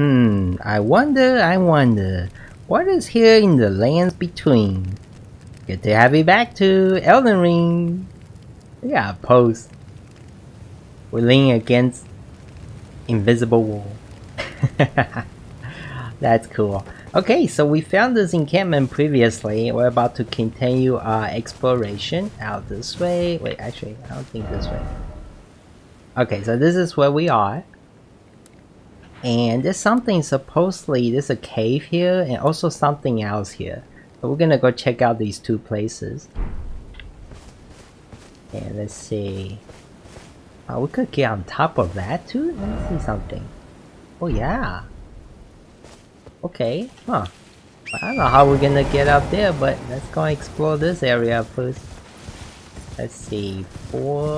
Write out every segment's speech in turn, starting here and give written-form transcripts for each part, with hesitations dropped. I wonder, what is here in the Lands Between? Good to have you back to Elden Ring. We got a post. We're leaning against invisible wall. That's cool. Okay, so we found this encampment previously. We're about to continue our exploration out this way. Wait, actually, I don't think this way. Okay, so this is where we are. And there's something, supposedly there's a cave here and also something else here. So we're gonna go check out these two places. And let's see. Oh, we could get on top of that too? Let me see something. Oh yeah. Okay, huh. I don't know how we're gonna get up there, but let's go and explore this area first. Let's see, 4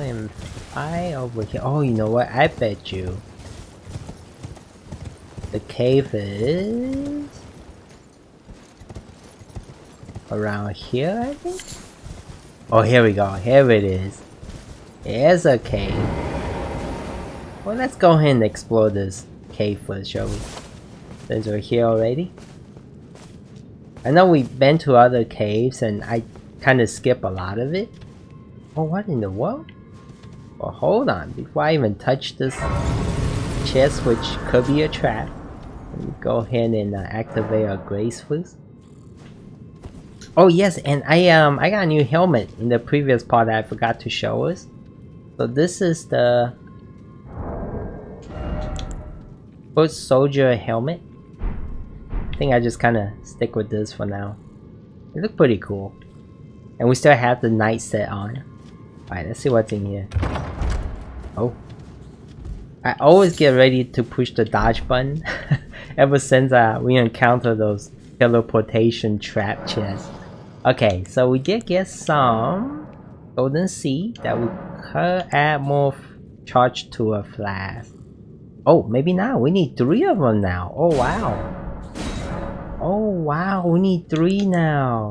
and 5 over here. Oh, you know what? I bet you. The cave is around here, I think. Oh, here we go. Here it is. Here's a cave. Well, let's go ahead and explore this cave first, shall we? Since we're here already. I know we've been to other caves and I kind of skip a lot of it. Oh, what in the world? Well, hold on. Before I even touch this chest, which could be a trap. Let me go ahead and activate our grace first. Oh yes, and I got a new helmet in the previous part that I forgot to show us. So this is the foot soldier helmet. I think I just kind of stick with this for now. It looked pretty cool. And we still have the night set on. Alright, let's see what's in here. Oh. I always get ready to push the dodge button ever since we encountered those teleportation trap chests. Okay, so we did get some golden seed that we could add more charge to a flask. Oh, maybe not. We need 3 of them now. Oh wow. Oh wow, we need 3 now.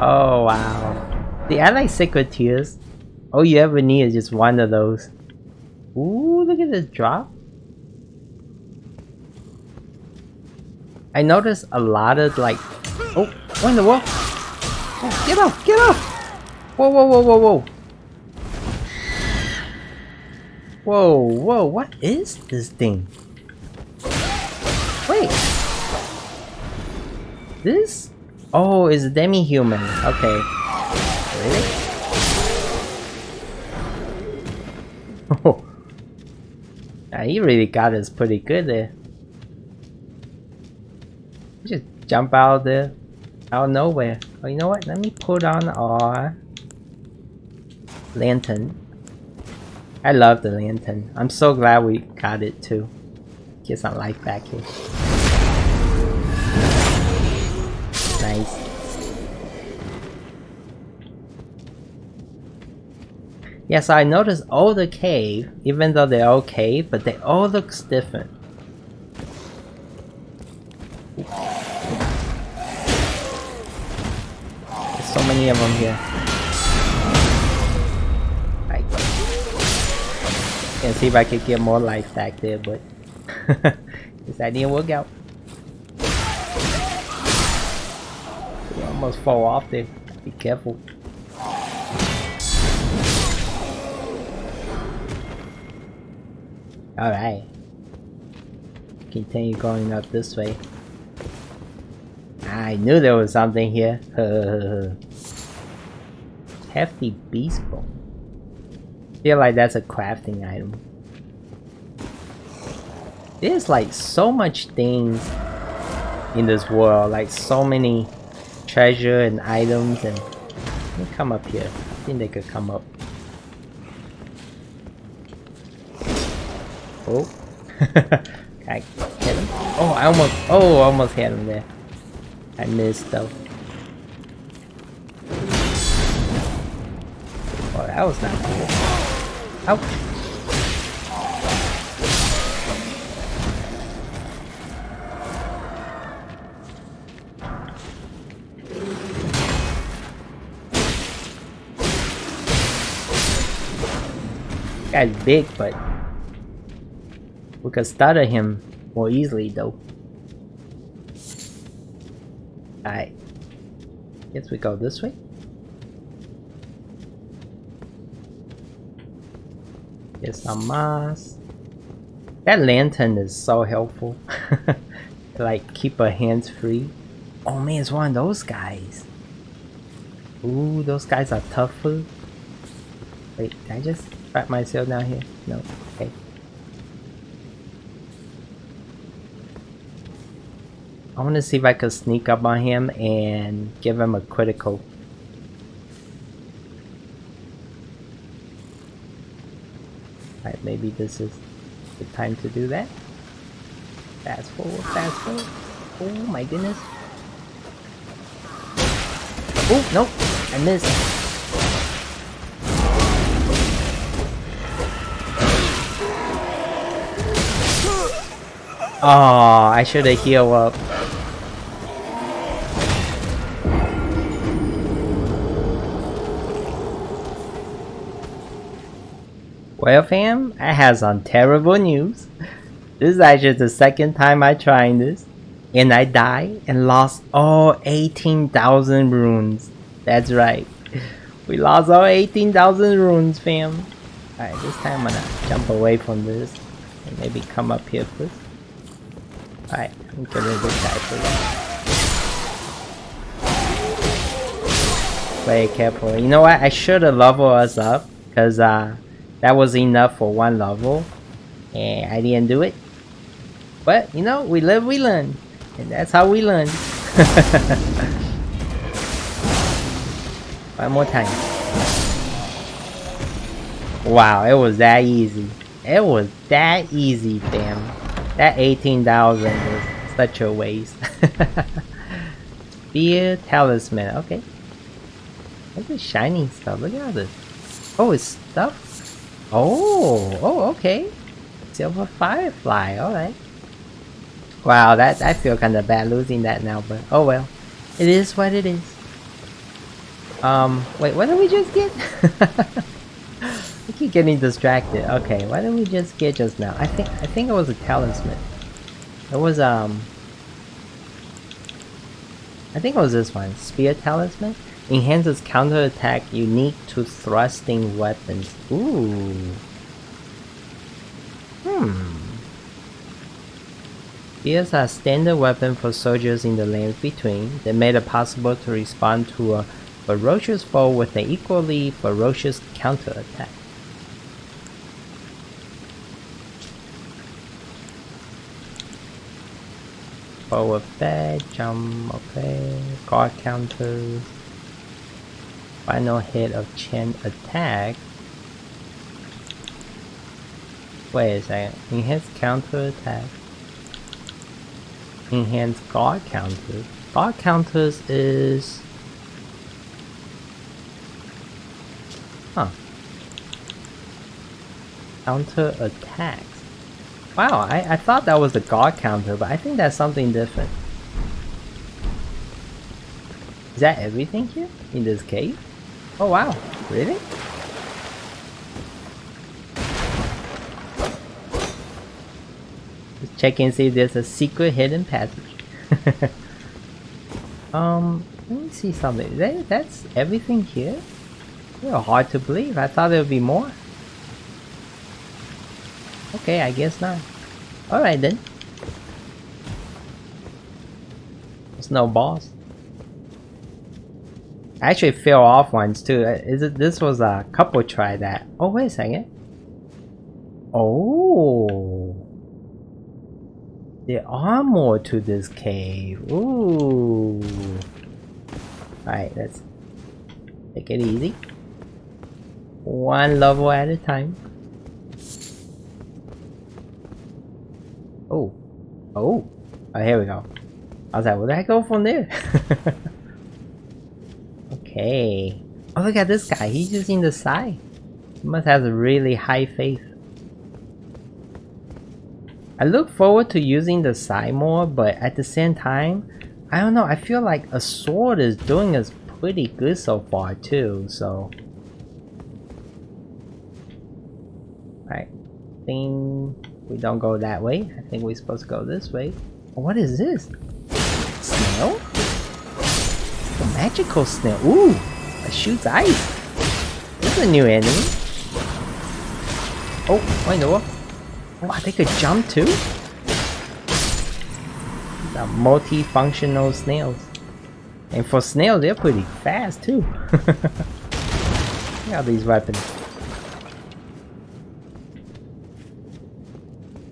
Oh wow. See, I like Sacred Tears. All you ever need is just 1 of those. Ooh, look at this drop. I noticed a lot of like... Oh, what in the world? Oh, get off, get off! Whoa, whoa, whoa, whoa, whoa. Whoa, whoa, what is this thing? Wait. This? Oh, it's a demi-human. Okay. Really? Oh. Yeah, he really got us pretty good there. Just jump out of nowhere. Oh, you know what? Let me put on our lantern. I love the lantern. I'm so glad we got it too. Get some life back here. Nice. Yeah, so I noticed all the cave, even though they're all cave, but they all look different. There's so many of them here. Right. Can see if I could get more life back there, but this idea didn't work out. You almost fall off there. Be careful. Alright. Continue going up this way. I knew there was something here. Hefty beast bone. Feel like that's a crafting item. There's like so much things in this world, like so many treasure and items. And let me come up here. I think they could come up. Oh, I hit him. Oh, I almost hit him there. I missed though. Oh, that was not cool. Ouch. Guy's big, but We could stutter him more easily though. Alright. Guess we go this way. Get some moss. That lantern is so helpful. To like keep our hands free. Oh man, it's one of those guys. Ooh, those guys are tough food. Wait, can I just trap myself down here? No. Okay. I want to see if I could sneak up on him and give him a critical. Alright, maybe this is the time to do that. Fast forward, fast forward. Oh my goodness. Oh, nope. I missed. Oh, I should have healed up. Well fam, I have some terrible news. This is actually the second time I trying this. And I died and lost all 18,000 runes. That's right. We lost all 18,000 runes, fam. Alright, this time I'm gonna jump away from this. And maybe come up here first. Alright, I'm gonna get this guy for that. Play careful. You know what? I should have leveled us up. Because that was enough for one level. And I didn't do it. But, you know, we live, we learn. And that's how we learn. One more time. Wow, it was that easy. It was that easy, fam. That 18,000 was such a waste. Spear talisman, okay. Look at the shiny stuff, look at all this. Oh, it's stuff? Oh, oh, okay. Silver firefly, alright. Wow, that I feel kind of bad losing that now, but oh well. It is what it is. Wait, what did we just get? I keep getting distracted. Okay, what did we just get just now? I think it was a talisman. It was I think it was this one. Spear talisman enhances counterattack unique to thrusting weapons. Ooh. Spears are a standard weapon for soldiers in the Lands Between. They made it possible to respond to a ferocious foe with an equally ferocious counterattack. Forward back, jump, okay, guard counters. Final hit of chain attack. Wait a second, enhance counterattack. Enhance guard counters. Guard counters is... huh. Counter attacks. Wow, I thought that was the guard counter, but I think that's something different. Is that everything here? In this cave? Oh wow, really? Check and see if there's a secret hidden passage. Let me see something. That's everything here? Well, hard to believe. I thought there would be more. Okay, I guess not. Alright then. There's no boss. I actually fell off once too. This was a couple try that. Oh, wait a second. Oh. There are more to this cave. Ooh. Alright, let's take it easy. One level at a time. Oh. Oh. Oh, here we go. I was like, where did I go from there? Okay. Oh, look at this guy. He's using the scythe. He must have a really high faith. I look forward to using the scythe more, but at the same time, I don't know, I feel like a sword is doing us pretty good so far too, so... Alright. Ding. We don't go that way. I think we're supposed to go this way. What is this? Snail? A magical snail. Ooh! It shoots ice. This is a new enemy. Oh, I know. Wow, they could jump too? The multi-functional snails. And for snails, they're pretty fast too. Look at these weapons.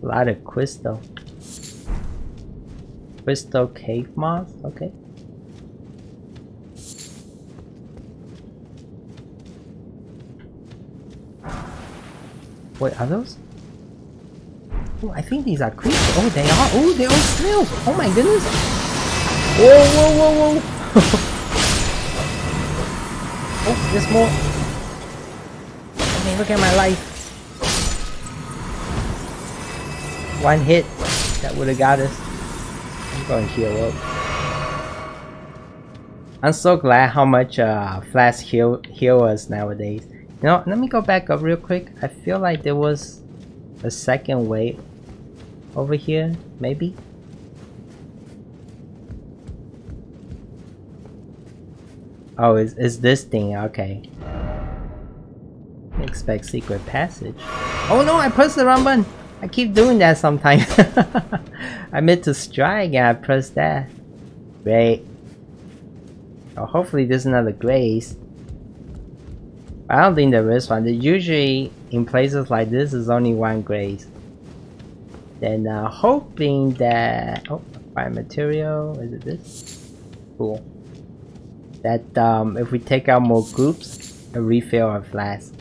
A lot of crystal. Crystal cave moss? Okay. Wait, are those? Oh, I think these are creatures. Oh, they are. Oh, they're all snails. Oh my goodness. Whoa, whoa, whoa, whoa. Oh, there's more. I mean, look at my life. One hit. That would have got us. I'm going to heal up. I'm so glad how much flash heal us nowadays. You know, let me go back up real quick. I feel like there was a second way over here, maybe? Oh, it's this thing, okay. Expect secret passage. Oh no, I pressed the wrong button! I keep doing that sometimes. I meant to strike and I pressed that. Great. Oh, hopefully there's another grace. I don't think there is one. Usually in places like this is only one grace. Then hoping that fire material, is it this? Cool. That if we take out more groups, a refill our flask.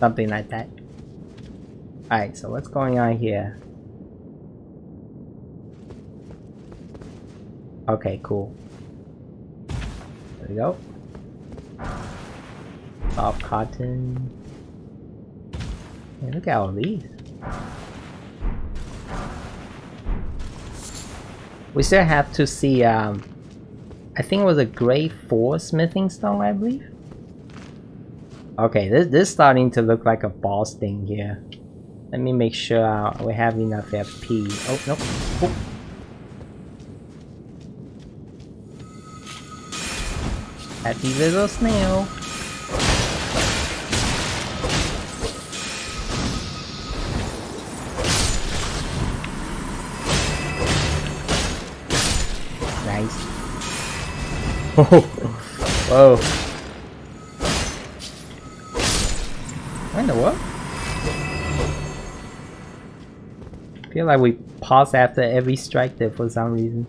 Something like that. Alright, so what's going on here? Okay, cool. There we go. Soft cotton. Man, look at all these. We still have to see. I think it was a grade 4 smithing stone, I believe. Okay, this is starting to look like a boss thing here. Let me make sure we have enough FP. Oh no! Oh. Happy little snail. Whoa. I know what? Feel like we pause after every strike there for some reason.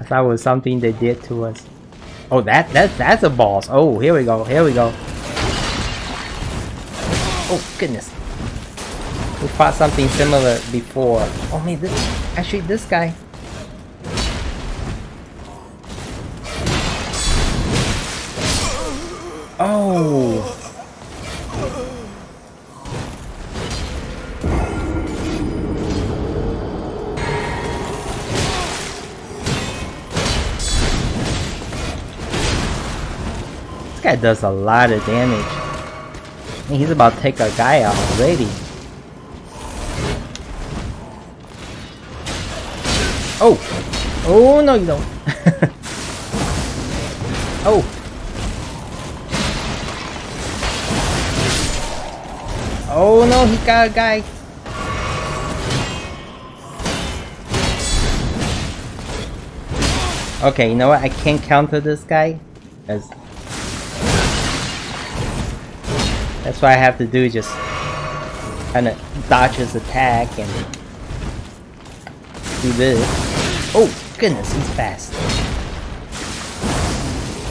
I thought it was something they did to us. Oh, that's a boss. Oh, here we go. Here we go. Oh goodness. We fought something similar before. Oh man, actually this guy. Oh! This guy does a lot of damage. And he's about to take our guy out already. Oh! Oh no, you don't! Oh! Oh no, he got a guy. Okay, you know what? I can't counter this guy. That's what I have to do, just kind of dodge his attack and do this. Oh goodness, he's fast.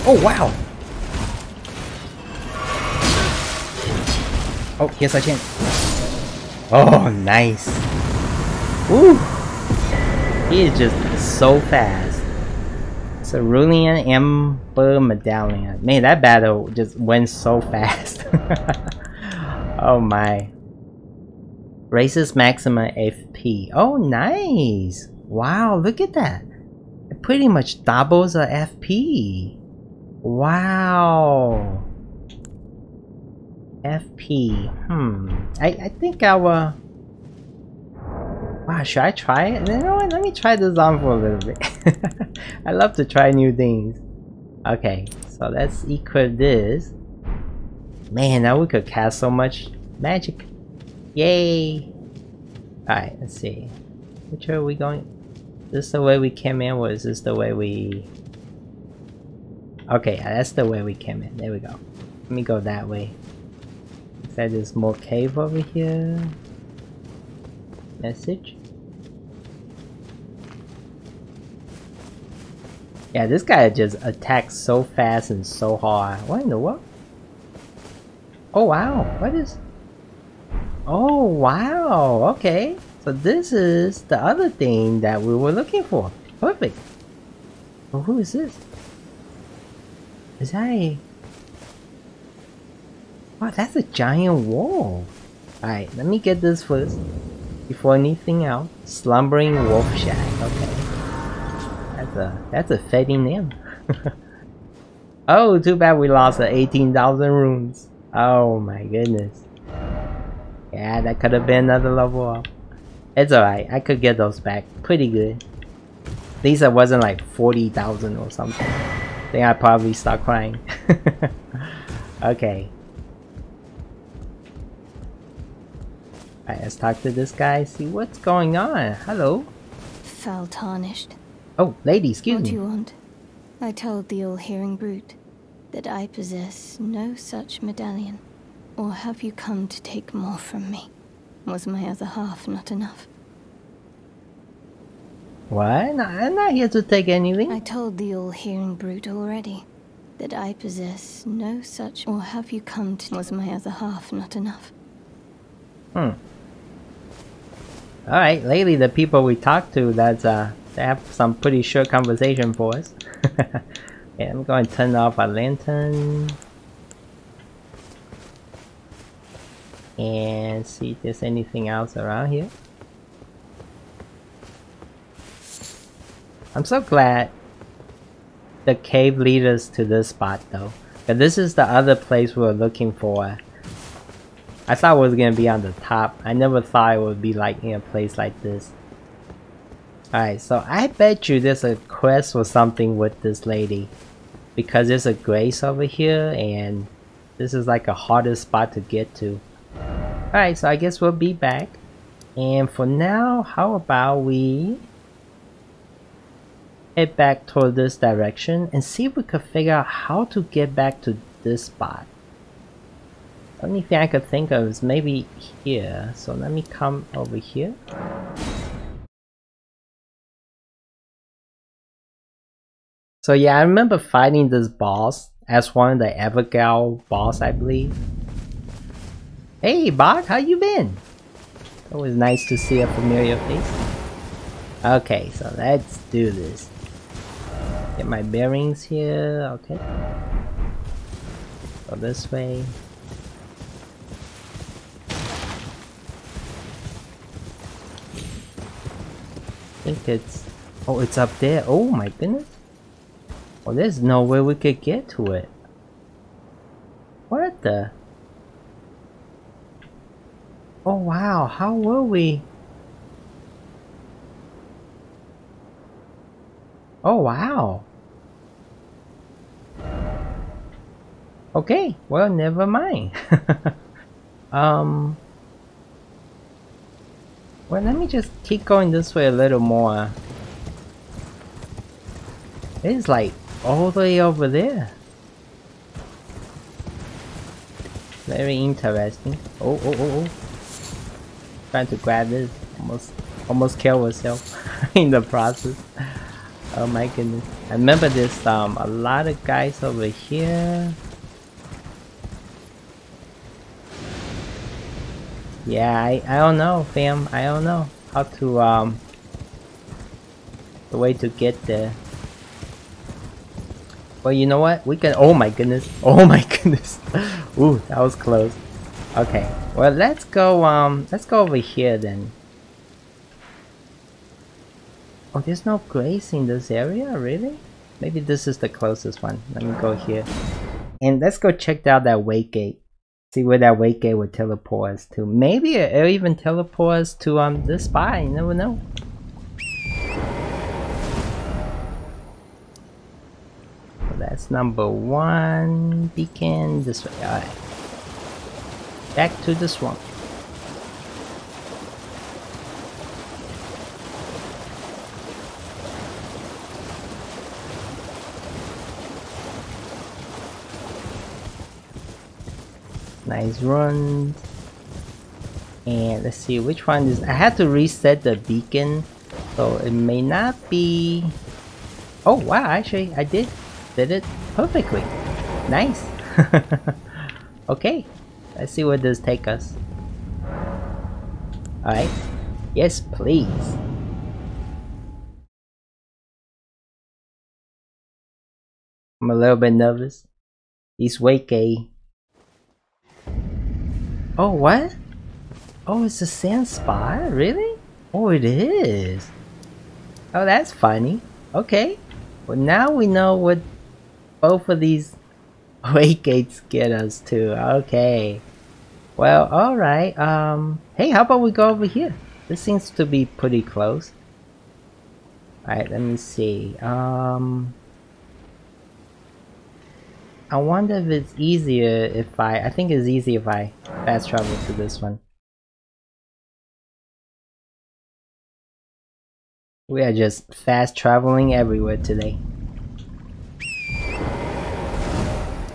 Oh wow. Oh, yes I can. Oh, nice. Woo! He is just so fast. Cerulean Amber Medallion. Man, that battle just went so fast. Oh my. Raises maximum FP. Oh, nice. Wow, look at that. It pretty much doubles our FP. Wow. FP. I think our wow, should I try it? You know what? Let me try this on for a little bit. I love to try new things. Okay, so let's equip this. Man, now we could cast so much magic. Yay! Alright, let's see. Which way are we going? Is this the way we came in, or is this the way we... Okay, that's the way we came in. There we go. Let me go that way. Looks like there's more cave over here. Message? Yeah, this guy just attacks so fast and so hard. What in the world? Oh wow, what is... Oh wow, okay. So this is the other thing that we were looking for. Perfect. Well, who is this? Is that a... Wow, that's a giant wall. Alright, let me get this first. Before anything else. Slumbering Wolf Shack. Okay. That's a fatty name. Oh, too bad we lost the 18,000 runes. Oh my goodness. Yeah, that could have been another level up. It's alright, I could get those back pretty good. At least I wasn't like 40,000 or something. Then I'd probably start crying. Okay. Alright, let's talk to this guy, see what's going on. Hello. Foul Tarnished. Oh, lady, excuse me. What do you want? I told the all-hearing brute that I possess no such medallion. Or have you come to take more from me? Was my other half not enough? What? No, I'm not here to take anything. I told the all-hearing brute already that I possess no such... Or have you come to... Was my other half not enough? Hmm. Alright, lately the people we talked to, that's they have some pretty short conversation for us. Yeah, I'm going to turn off our lantern. And see if there's anything else around here. I'm so glad the cave leads us to this spot though. But this is the other place we were looking for. I thought it was going to be on the top. I never thought it would be like in a place like this. Alright, so I bet you there's a quest or something with this lady. Because there's a grace over here and this is like a harder spot to get to. Alright, so I guess we'll be back. And for now, how about we head back toward this direction and see if we could figure out how to get back to this spot. The only thing I could think of is maybe here. So let me come over here. So yeah, I remember fighting this boss as one of the Evergal boss, I believe. Hey Bog, how you been? Always nice to see a familiar face. Okay, so let's do this. Get my bearings here, okay. Go this way. I think it's... Oh, it's up there. Oh my goodness. Well, there's no way we could get to it. What the... Oh wow, how will we? Oh wow. Okay, well never mind. Well, let me just keep going this way a little more. It's like all the way over there. Very interesting. Oh, oh, oh, oh. Trying to grab this, almost kill herself in the process. Oh my goodness. I remember there's a lot of guys over here. Yeah, I don't know fam, I don't know how to the way to get there. Well, you know what, we can... Oh my goodness, oh my goodness. Ooh, that was close. Okay, well let's go over here then. Oh, there's no grace in this area, really? Maybe this is the closest one. Let me go here. And let's go check out that weight gate. See where that weight gate would teleport us to. Maybe it'll even teleport us to this spot, you never know. So that's number one beacon this way. Alright. Back to the swamp. Nice run. And let's see which one is. I had to reset the beacon, so it may not be. Oh wow, actually I did it perfectly. Nice. Okay, let's see where this take us. Alright, yes please. I'm a little bit nervous. These wake a. Oh, what? Oh, it's a sand spot? Really? Oh, it is. Oh, that's funny. Okay. Well, now we know what both of these wake gates get us to. Okay. Well, alright. Hey, how about we go over here? This seems to be pretty close. Alright, let me see. I wonder if it's easier if I think it's easier if I fast travel to this one. We are just fast traveling everywhere today.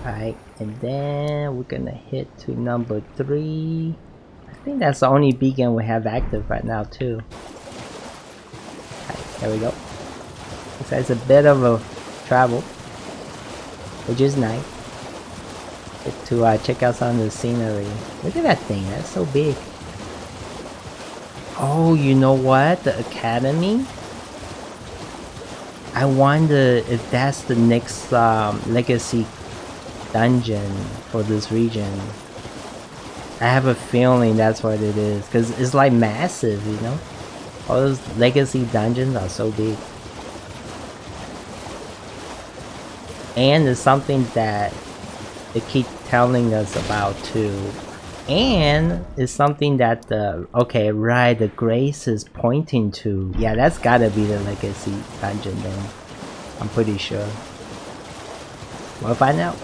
Alright, and then we're gonna hit to number 3. I think that's the only beacon we have active right now too. Alright, there we go. So it's a bit of a travel, which is nice. Get to check out some of the scenery. Look at that thing, that's so big. Oh, you know what? The academy? I wonder if that's the next legacy dungeon for this region. I have a feeling that's what it is, because it's like massive, you know? All those legacy dungeons are so big. And it's something that they keep telling us about too. And it's something that the, okay, right, the Grace is pointing to. Yeah, that's gotta be the legacy dungeon then. I'm pretty sure. We'll find out.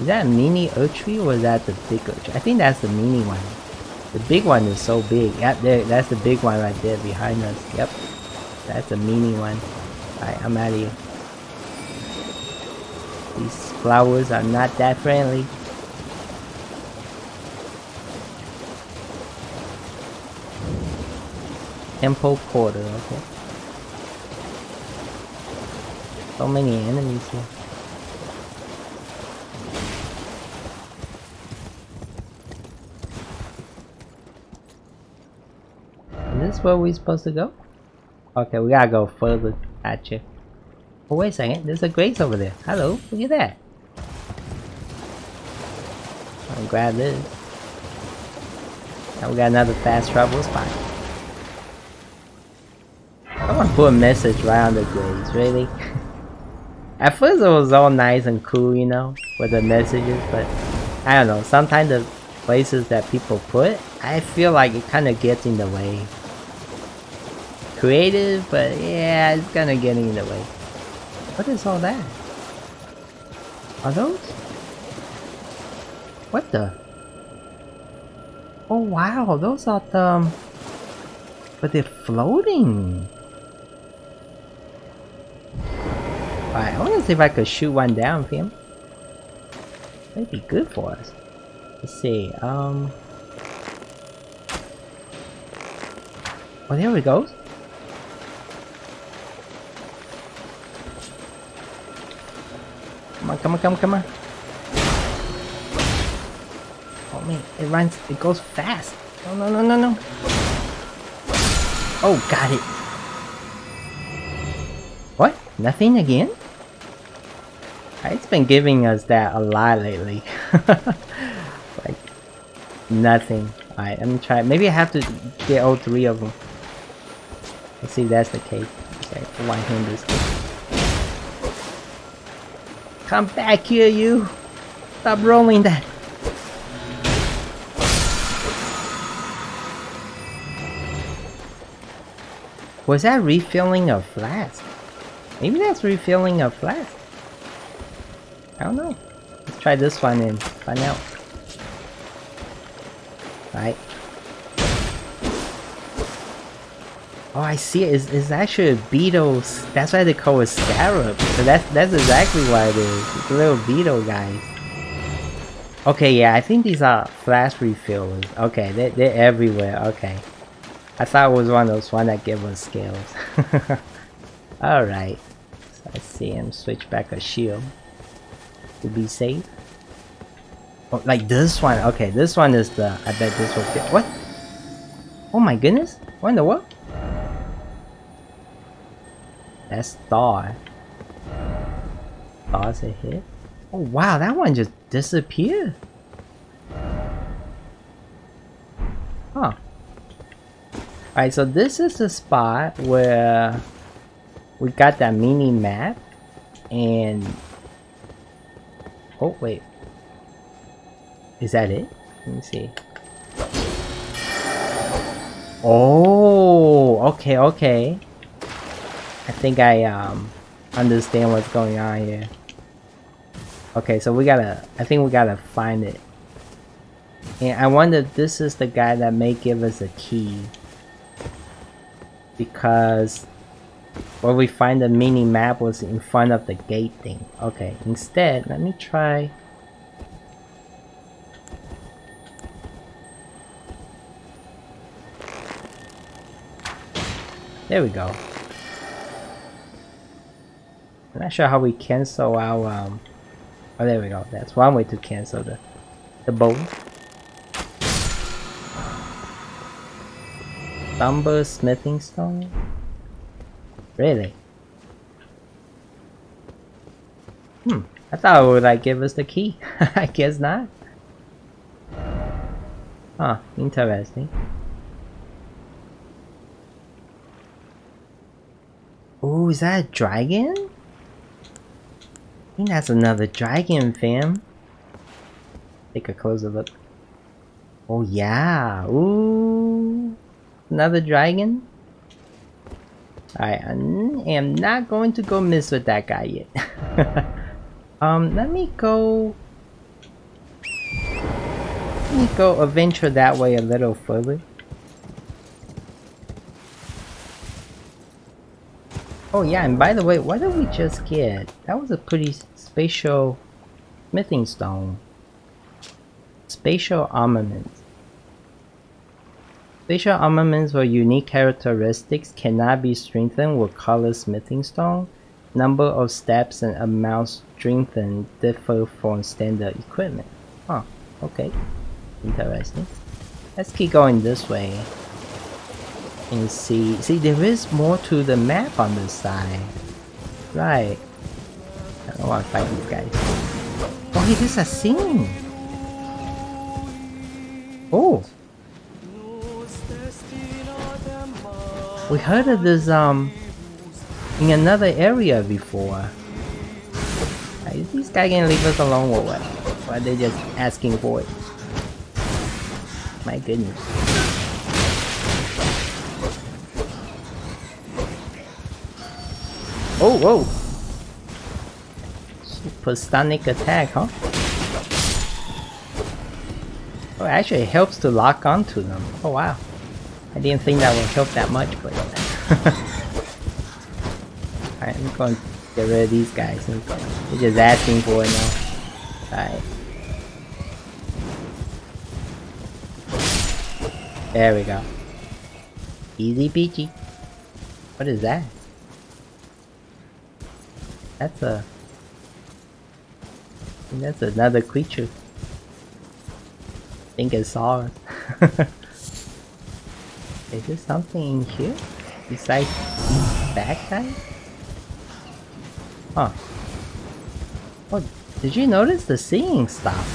Is that a mini Erdtree or is that the big Erdtree? I think that's the mini one. The big one is so big. Yep, there, that's the big one right there behind us. Yep, that's the mini one. Alright, I'm out of here. These flowers are not that friendly. Temple Quarter, okay. So many enemies here. Where we supposed to go? Okay, we gotta go further. Gotcha. Oh, wait a second, there's a Grace over there. Hello, look at that. I'll grab this. Now we got another fast travel spot. I wanna put a message right on the Grace, really. At first it was all nice and cool, you know, with the messages, but I don't know, sometimes the places that people put, I feel like it kinda gets in the way. Creative, but yeah, it's kind of getting in the way. What is all that? Are those? What the? Oh wow, those are the... but they're floating! Alright, I wanna see if I could shoot one down for him. That'd be good for us. Let's see, oh, there we go. Come on, come on, come on, come on. Oh man, it runs, it goes fast. No, no, no, no, no. Oh, got it. What? Nothing again? It's been giving us that a lot lately. Like, nothing. Alright, let me try. Maybe I have to get all 3 of them. Let's see if that's the case. Okay, why him this? Come back here, you. Stop rolling that. Was that refilling a flask? Maybe that's refilling a flask. I don't know. Let's try this one and find out. Alright. Oh, I see it. It's actually a beetle. That's why they call it scarab. So that's exactly why it is. It's a little beetle, guys. Okay, yeah, I think these are flask refillers. Okay, they're everywhere. Okay. I thought it was one of those ones that give us scales. Alright. So I see him switch back a shield to be safe. Oh, like this one. Okay, this one is the... I bet this will fit. What? Oh my goodness. What in the world? That's Thar. Thar's a hit. Oh wow, that one just disappeared. Huh. Alright, so this is the spot where we got that mini map and... Oh, wait. Is that it? Let me see. Oh, okay, okay. I think I understand what's going on here. Okay, so we gotta... I think we gotta find it. And I wonder if this is the guy that may give us a key. Because where we find the mini map was in front of the gate thing. Okay, instead, let me try. There we go. I'm not sure how we cancel our oh, there we go. That's one way to cancel the bow. Lumber smithing stone? Really? Hmm. I thought it would like give us the key. I guess not. Huh, interesting. Ooh, is that a dragon? I think that's another dragon, fam. Take a closer look. Oh yeah. Ooh. Another dragon? Alright, I am not going to go miss with that guy yet. Let me go... adventure that way a little further. Oh yeah, and by the way, what did we just get? That was a pretty spatial smithing stone. Spatial armaments. Spatial armaments with unique characteristics cannot be strengthened with color smithing stone. Number of steps and amounts strengthened differ from standard equipment. Huh, okay. Interesting. Let's keep going this way. And see. See, there is more to the map on this side. Right. I don't want to fight these guys. Oh, he just has seen. Oh. We heard of this in another area before. Is this guy gonna leave us alone or what? Or are they just asking for it? My goodness. Oh, whoa! Supersonic attack, huh? Oh, actually it helps to lock onto them. Oh wow. I didn't think that would help that much, but... Alright, I'm going to get rid of these guys. They're just asking for it now. Alright. There we go. Easy peachy. What is that? That's a... I think that's another creature. I think it saw us. Is there something in here besides these bad guys? Huh. Oh, did you notice the singing stopped?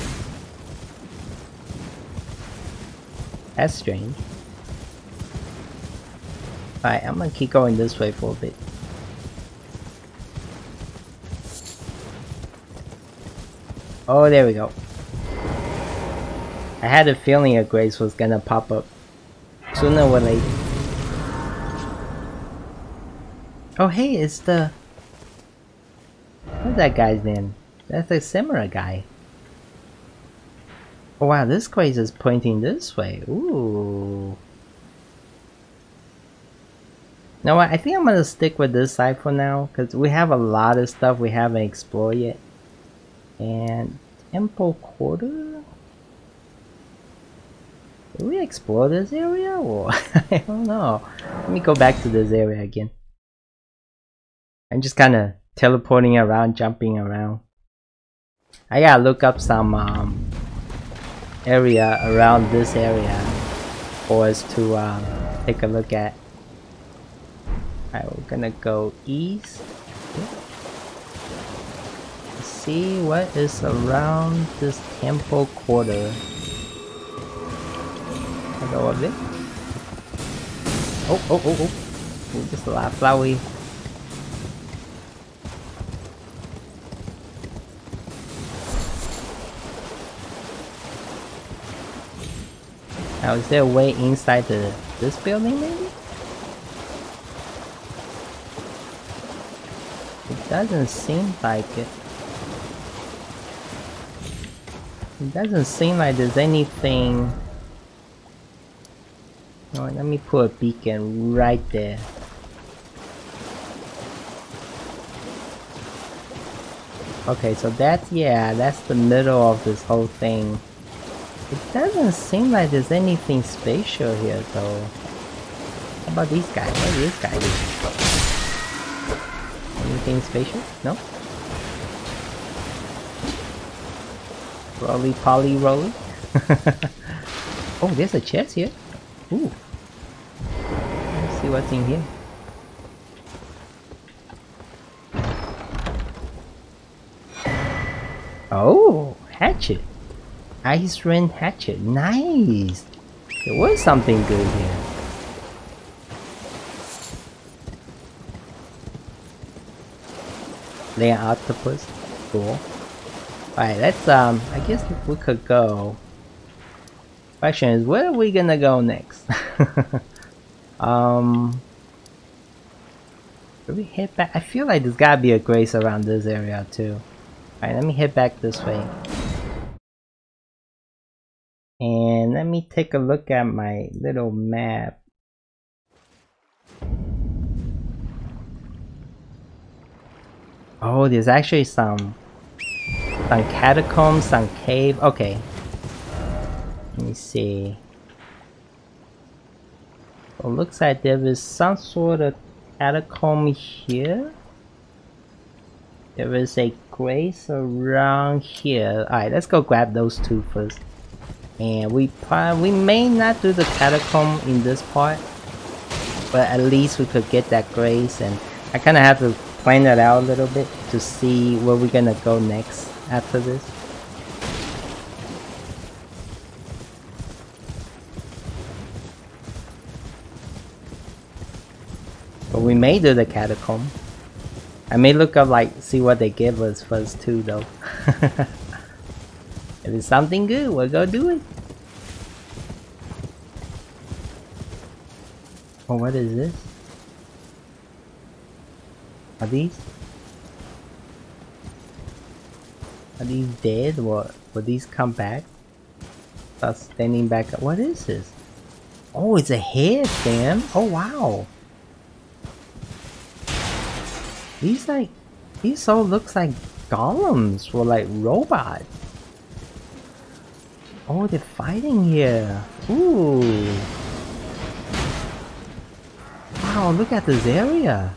That's strange. Alright, I'm gonna keep going this way for a bit. Oh, there we go. I had a feeling a grace was gonna pop up sooner or later. Oh hey, it's the... what's that guy's name? That's the Samurai guy. Oh wow, this grace is pointing this way. Ooh. Now I think I'm gonna stick with this side for now, because we have a lot of stuff we haven't explored yet. And Temple Quarter? Did we explore this area? Or I don't know. Let me go back to this area again. I'm just kind of teleporting around, jumping around. I gotta look up some area around this area for us to take a look at. Alright, we're gonna go east. Let's see what is around this temple quarter. I'll go up there. Oh. Ooh, just a lot of flowery. Now, is there a way inside this building maybe? Doesn't seem like it. It doesn't seem like there's anything. Alright, let me put a beacon right there. Okay, so that's, yeah, that's the middle of this whole thing. It doesn't seem like there's anything spatial here though. How about these guys? What are these guys? Anything spatial? No? Rolly poly rolly. Oh, there's a chest here. Ooh. Let's see what's in here. Oh, hatchet. Ice Ren hatchet. Nice. There was something good here. An octopus, cool. Alright, let's I guess we could go. Question is, where are we gonna go next? Should we head back? I feel like there's gotta be a grace around this area too. Alright, let me head back this way. And let me take a look at my little map. Oh, there's actually some catacombs, some cave. Okay. Let me see. It looks like there is some sort of catacomb here. There is a grace around here. Alright, let's go grab those two first. And we may not do the catacomb in this part, but at least we could get that grace, and I kind of have to plan that out a little bit to see where we're gonna go next after this. But we may do the catacomb. I may look up, like, see what they give us first too though. If it's something good, we'll go do it. Oh, what is this? Are these dead? What? Will these come back? Start standing back up. What is this? Oh, it's a head, fam. Oh wow. These all looks like golems or like robots. Oh, they're fighting here. Ooh. Wow, look at this area.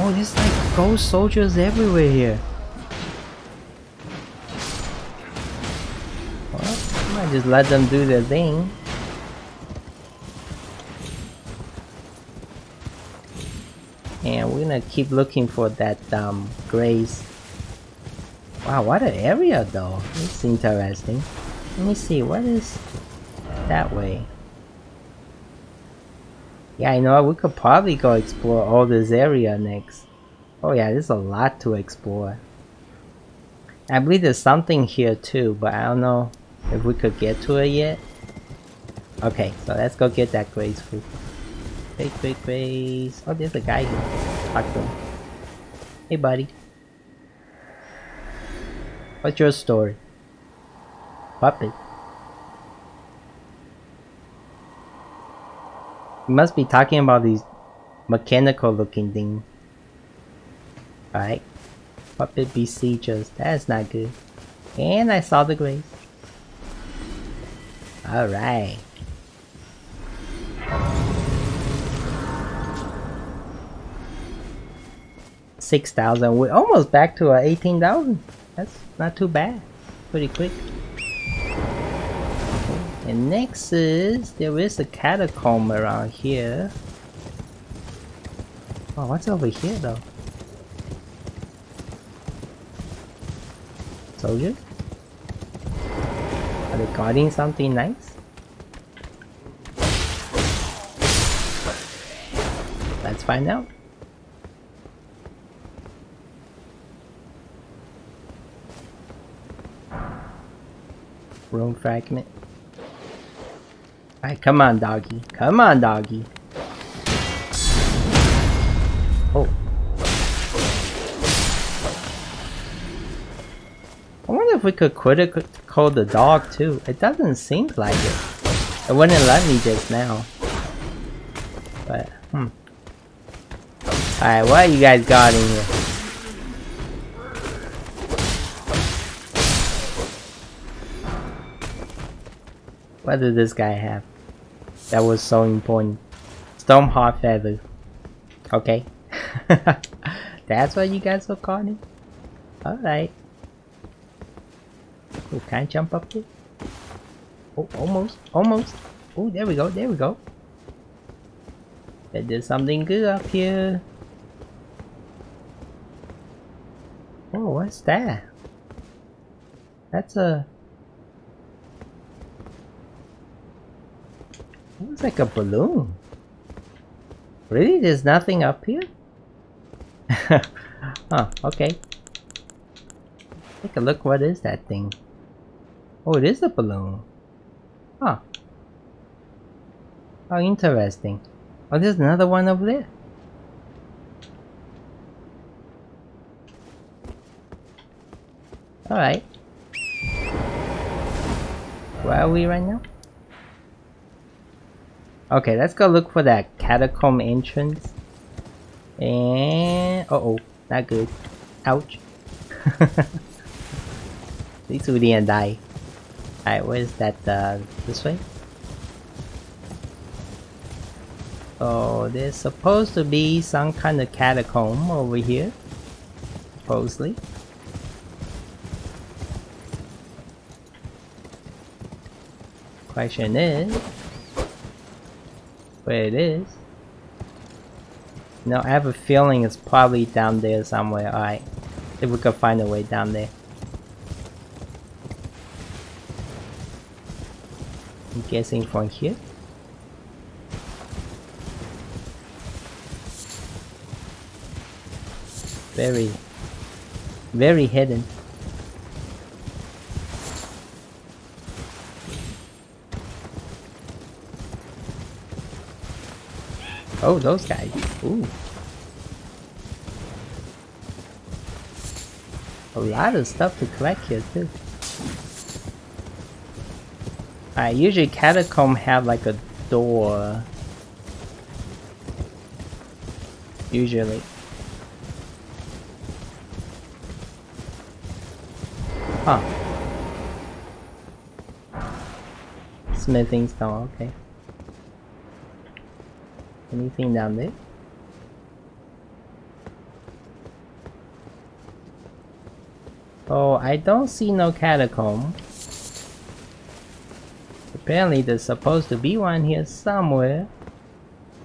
Oh, there's like ghost soldiers everywhere here. Well, I might just let them do their thing. And we're gonna keep looking for that grace. Wow, what an area though. It's interesting. Let me see, what is that way? Yeah, I know, we could probably go explore all this area next. Oh yeah, there's a lot to explore. I believe there's something here too, but I don't know if we could get to it yet. Okay, so let's go get that Grace food. Grace. Oh, there's a guy here. Talk to him. Hey, buddy. What's your story? Puppet. You must be talking about these mechanical looking things. Alright. Puppet besiegers. That's not good. And I saw the Grace. Alright. $6,000. We're almost back to 18,000. That's not too bad. Pretty quick. And next is, there is a catacomb around here. Oh, what's over here though? Soldier? Are they guarding something nice? Let's find out. Room fragment. Alright, come on, doggy. Come on, doggy. Oh. I wonder if we could critical the dog too. It doesn't seem like it. It wouldn't let me just now. But, Alright, what you guys got in here? What did this guy have? That was so important. Stormheart feather. Okay. That's what you guys are calling? Alright. Ooh, can I jump up there? Oh, almost. Almost. Oh, there we go. There we go. There's something good up here. Oh, what's that? That's a... It looks like a balloon. Really? There's nothing up here? Huh, okay. Take a look, what is that thing? Oh, it is a balloon. Huh. How interesting. Oh, there's another one over there. Alright. Where are we right now? Okay, let's go look for that catacomb entrance. And... Uh-oh. Not good. Ouch. At least we didn't die. Alright, where is that? This way? Oh, there's supposed to be some kind of catacomb over here. Supposedly. Question is... where it is. No, I have a feeling it's probably down there somewhere. Alright, if we could find a way down there. I'm guessing from here. Very, very hidden. Oh, those guys. Ooh. A lot of stuff to collect here, too. Alright, usually catacomb have like a door. Usually. Huh. Smithing stone, okay. Anything down there? Oh, I don't see no catacomb. Apparently there's supposed to be one here somewhere.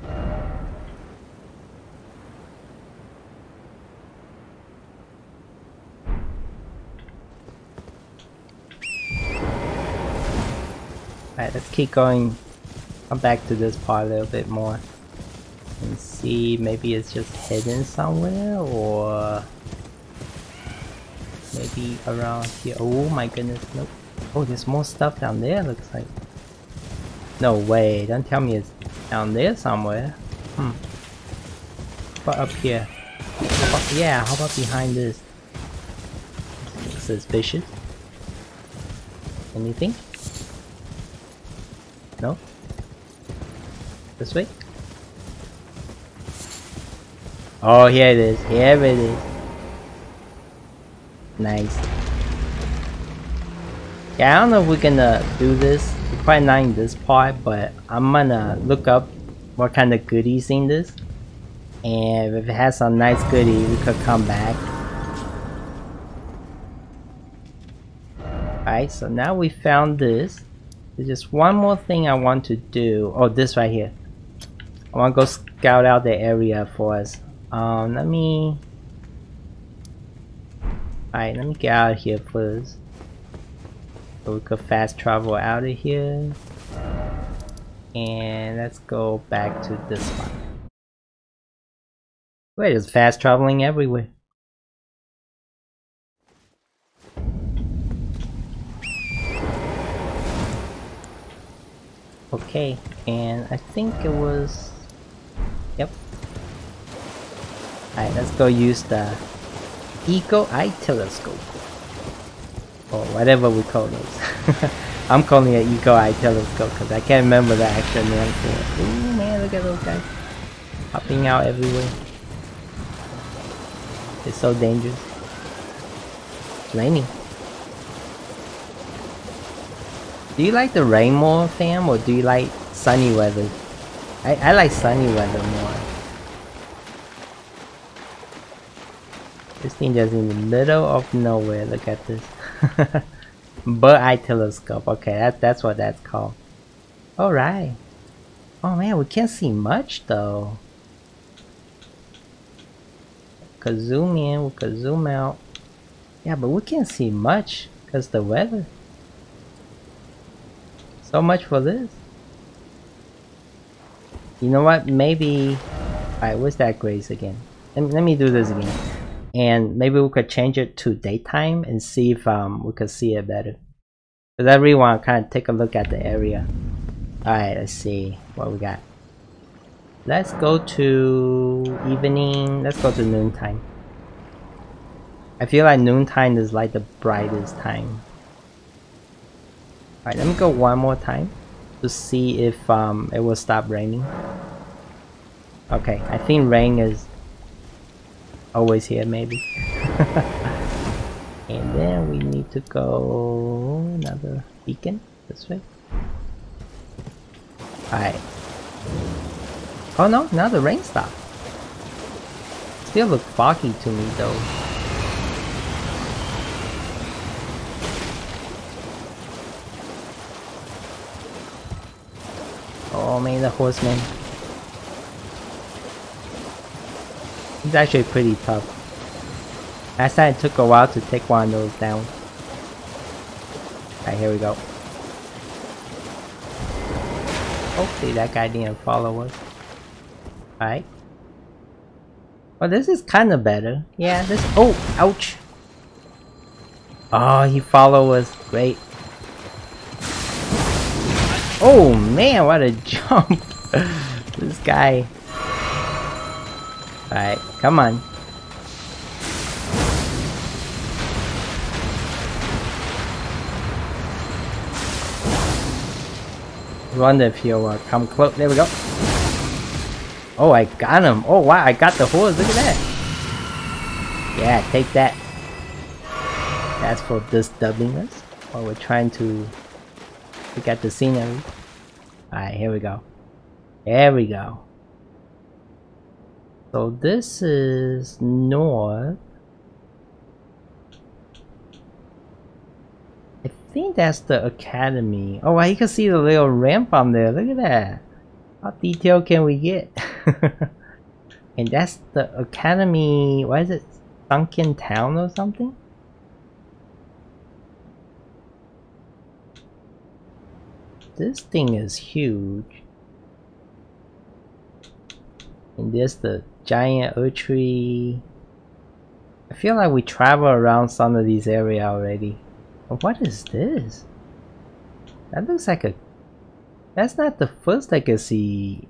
Alright, let's keep going. Come back to this part a little bit more. and see, maybe it's just hidden somewhere, or maybe around here. Oh my goodness, nope. Oh, there's more stuff down there, looks like. No way, don't tell me it's down there somewhere. Hmm. But up here. Yeah, how about behind this? Suspicious. Anything? No? This way? Oh, here it is. Here it is. Nice. Yeah, I don't know if we're gonna do this. We're probably not in this part, but I'm gonna look up what kind of goodies in this. And if it has some nice goodie, we could come back. Alright, so now we found this. There's just one more thing I want to do. Oh, this right here. I want to go scout out the area for us. Let me... Alright, let me get out of here first. So we could fast travel out of here. And let's go back to this one. Wait, there's fast traveling everywhere. Okay, and I think it was... Yep. Alright, let's go use the Eagle-Eye Telescope. Or whatever we call those. I'm calling it Eagle-Eye Telescope because I can't remember the actual name for it. Ooh man, look at those guys. Hopping out everywhere. It's so dangerous. It's raining. Do you like the rain more, fam, or do you like sunny weather? I like sunny weather more. This thing just in the middle of nowhere. Look at this. Bird eye telescope. Okay, that's what that's called. Alright. Oh man, we can't see much though. We could zoom in, we could zoom out. Yeah, but we can't see much because the weather. So much for this. You know what? Maybe. Alright, where's that grace again? Let me do this again. And maybe we could change it to daytime and see if we could see it better. Because I really want to kind of take a look at the area. Alright, let's see what we got. Let's go to evening. Let's go to noontime. I feel like noontime is like the brightest time. Alright, let me go one more time to see if it will stop raining. Okay, I think rain is always here, maybe. And then we need to go another beacon this way. Alright. Oh no, now the rain stopped. Still looks foggy to me though. Oh man, the horseman. He's actually pretty tough. Last time it took a while to take one of those down. Alright, here we go. Hopefully that guy didn't follow us. Alright. Well, this is kind of better. Yeah, this. Oh, ouch! Oh, he followed us. Great. Oh man, what a jump! This guy. Alright, come on. I wonder if he'll come close. There we go. Oh, I got him. Oh wow, I got the horse. Look at that. Yeah, take that. That's for disturbing us while we're trying to look at the scenery. Alright, here we go. There we go. So this is north. I think that's the academy. Oh wow, you can see the little ramp on there. Look at that. How detailed can we get? And that's the academy. What is it? Sunken Town or something? This thing is huge. And there's the giant Erdtree. I feel like we travel around some of these areas already. But what is this? That looks like a... That's not the first legacy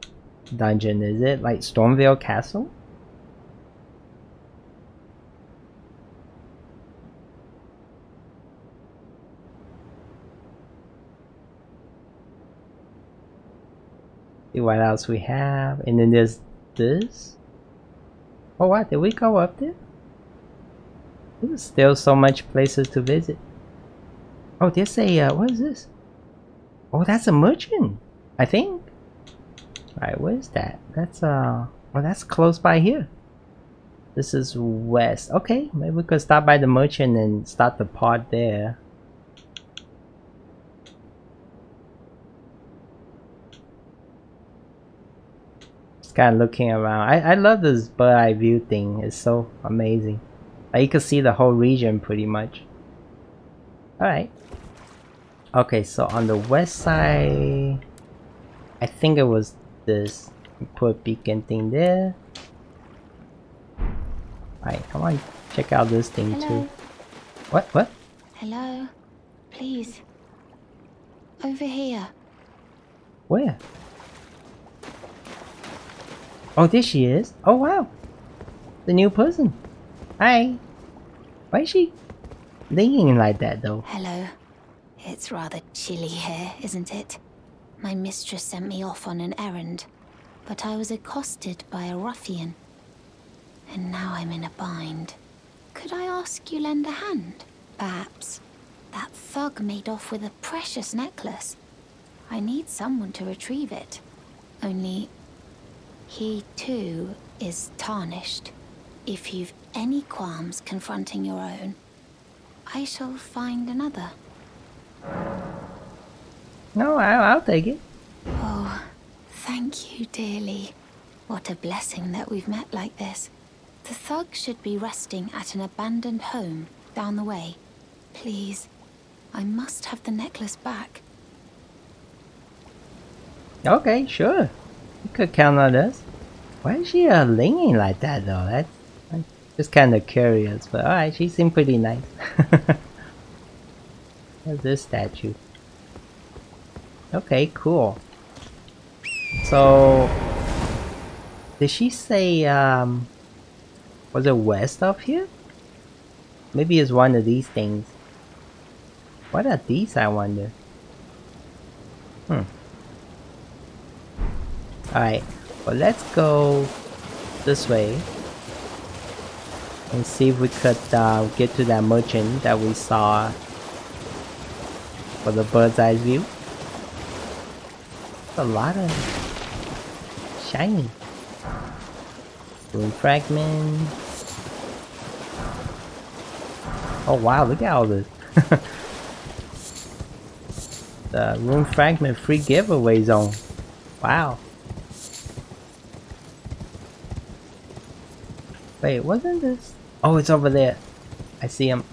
dungeon, is it? Like Stormvale Castle? See what else we have. And then there's this. Oh, what? Did we go up there? There's still so much places to visit. Oh, there's a... what is this? Oh, that's a merchant, I think. Alright, where is that? That's oh, that's close by here. This is west. Okay, maybe we could stop by the merchant and start the part there. Just kind of looking around. I love this bird eye view thing. It's so amazing. Like, you can see the whole region pretty much. Alright. Okay, so on the west side, I think it was this. Put a beacon thing there. Alright, I want to check out this thing too. What? What? Hello. Please. Over here. Where? Oh, there she is. Oh, wow. The new person. Hi. Why is she leaning like that though? Hello. It's rather chilly here, isn't it? My mistress sent me off on an errand, but I was accosted by a ruffian. And now I'm in a bind. Could I ask you lend a hand, perhaps? That thug made off with a precious necklace. I need someone to retrieve it. Only, he too is tarnished. If you've any qualms confronting your own, I shall find another. No, I'll take it. Oh, thank you, dearly. What a blessing that we've met like this. The thug should be resting at an abandoned home down the way. Please, I must have the necklace back. Okay, sure. You could count on us. Why is she leaning like that, though? I'm just kind of curious, but alright, she seemed pretty nice. What's this statue? Okay, cool. So, did she say, was it west of here? Maybe it's one of these things. What are these, I wonder? Alright, well, let's go this way and see if we could get to that merchant that we saw for the bird's eye view. A lot of shiny rune fragment. Oh wow, look at all this. The rune fragment free giveaway zone. Wow. Wait, wasn't this? Oh, it's over there. I see him.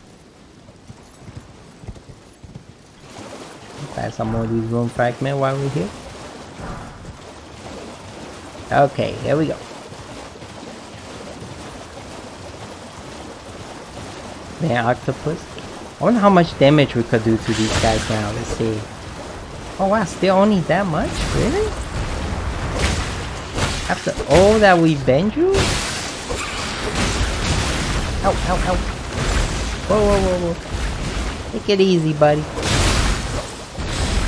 Buy some more of these rune fragments while we're here. Okay, here we go. Man, octopus. I wonder how much damage we could do to these guys now. Let's see. Oh wow, still only that much? Really? After all that we've been through? Ow, ow, ow. Whoa, whoa, whoa, whoa. Take it easy, buddy.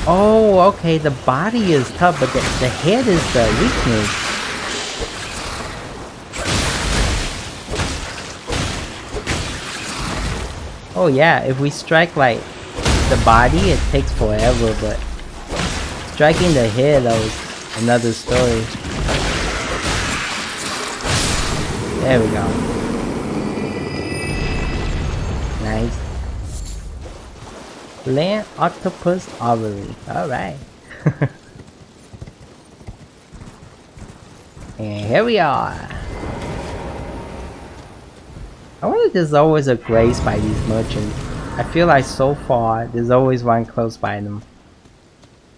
Oh, okay, the body is tough, but the head is the weakness. Oh yeah, if we strike like the body, it takes forever, but striking the head, that was another story. There we go. Nice. Land octopus ovary. Alright. And here we are. I wonder if there's always a grace by these merchants. I feel like so far there's always one close by them.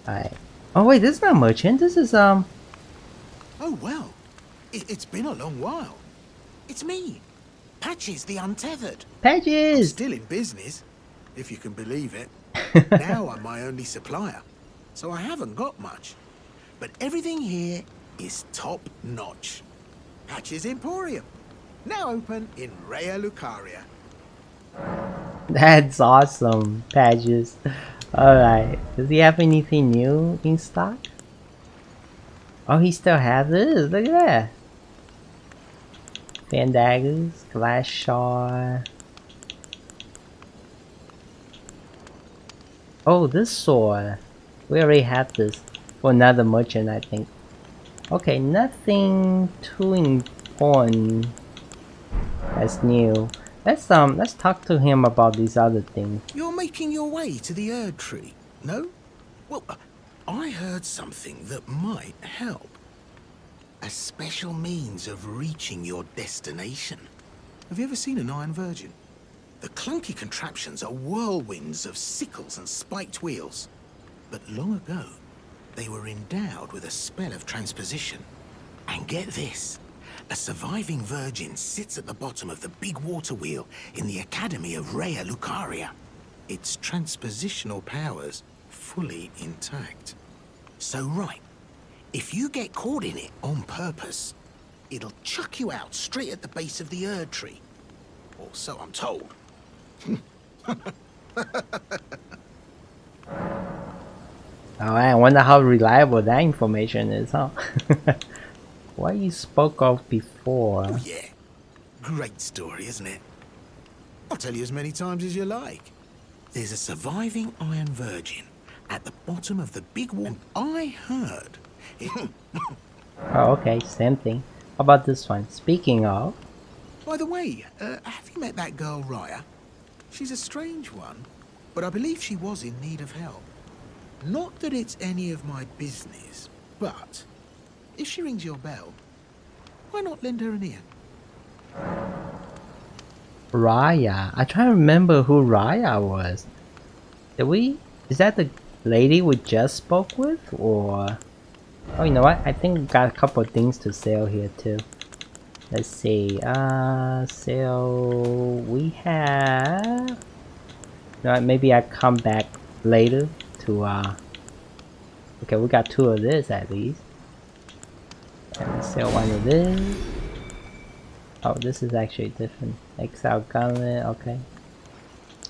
Alright. Oh wait, this is not merchant, this is Oh wow. It's been a long while. It's me, Patches the Untethered. Patches! I'm still in business, if you can believe it. Now I'm my only supplier, so I haven't got much. But everything here is top-notch. Patches Emporium, now open in Raya Lucaria. That's awesome, Patches. Alright, does he have anything new in stock? Oh, he still has this, look at that. Fan daggers, glass shard. Oh, this sword. We already have this for another merchant, I think. Okay, nothing too important that's new. Let's talk to him about these other things. You're making your way to the Erdtree, no? Well, I heard something that might help. A special means of reaching your destination. Have you ever seen an Iron Virgin? The clunky contraptions are whirlwinds of sickles and spiked wheels. But long ago, they were endowed with a spell of transposition. And get this. A surviving virgin sits at the bottom of the big water wheel in the Academy of Raya Lucaria. Its transpositional powers fully intact. So right, if you get caught in it on purpose, it'll chuck you out straight at the base of the Erdtree. Or so I'm told. Alright, I wonder how reliable that information is, huh? What you spoke of before. Oh, yeah. Great story, isn't it? I'll tell you as many times as you like. There's a surviving Iron Virgin at the bottom of the big wall. I heard. Oh, okay, same thing. How about this one? Speaking of. By the way, have you met that girl Raya? She's a strange one, but I believe she was in need of help. Not that it's any of my business, but if she rings your bell, why not lend her an ear? Raya. I try to remember who Raya was. Did we? Is that the lady we just spoke with? Or... oh, you know what? I think we got a couple of things to sell here too. Let's see. So we have... you know what? Maybe I come back later to... okay, we got two of this at least. Let me sell one of this. Oh, this is actually different. Exile gauntlet, okay.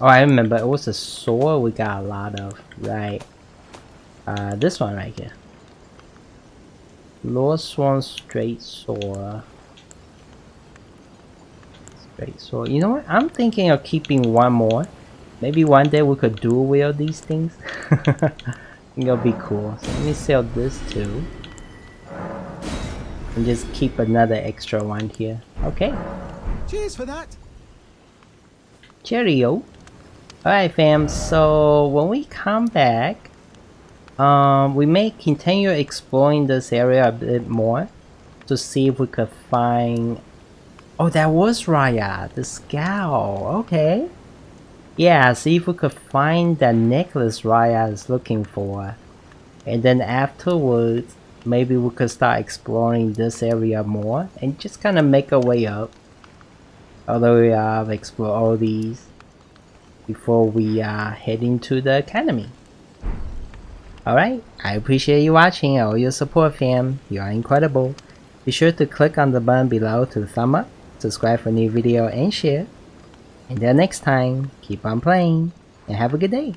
Oh, I remember it was a sword we got a lot of, right? This one right here. Lord Swan Straight Sword. Straight sword. You know what? I'm thinking of keeping one more. Maybe one day we could dual wield these things. I think it'll be cool. So let me sell this too. And just keep another extra one here. Okay. Cheers for that. Cheerio. Alright fam, so when we come back, we may continue exploring this area a bit more to see if we could find... oh, that was Raya, the Scowl. Okay. Yeah, see if we could find that necklace Raya is looking for. And then afterwards, maybe we could start exploring this area more and just kind of make our way up. Although we have explored all these before we are heading to the academy. Alright, I appreciate you watching and all your support, fam. You are incredible. Be sure to click on the button below to thumb up, subscribe for new video and share. Until next time, keep on playing and have a good day.